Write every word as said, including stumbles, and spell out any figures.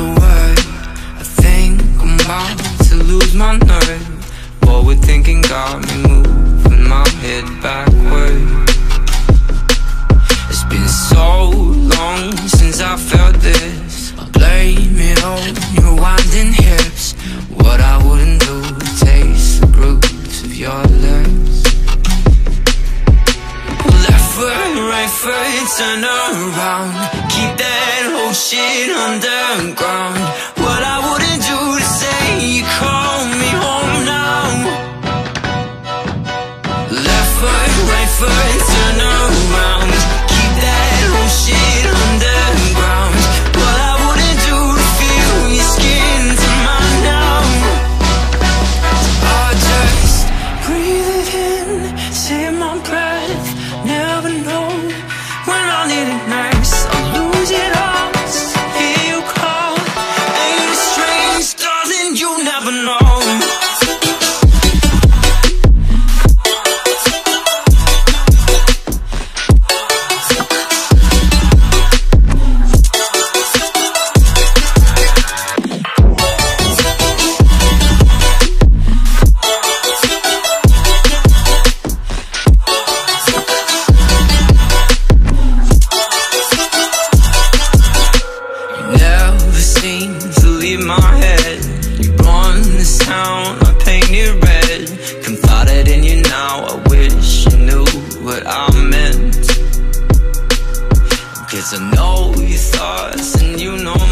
another word. I think I'm about to lose my nerve. What we're thinking got me moving my head backward. It's been so long since I felt this. I blame it on your winding hips. What I wouldn't do to taste the grooves of your lips. Left foot, right foot, turn around. Keep that whole shit underground. What I wouldn't do to say you call me home now. Left foot, right foot, turn around. Keep that whole shit underground. What I wouldn't do to feel your skin to mine now. I just breathe it in, save my breath. Never know when I need it next. I lose it all, hear you call. Ain't it strange, darling, you never know. I know your thoughts and you know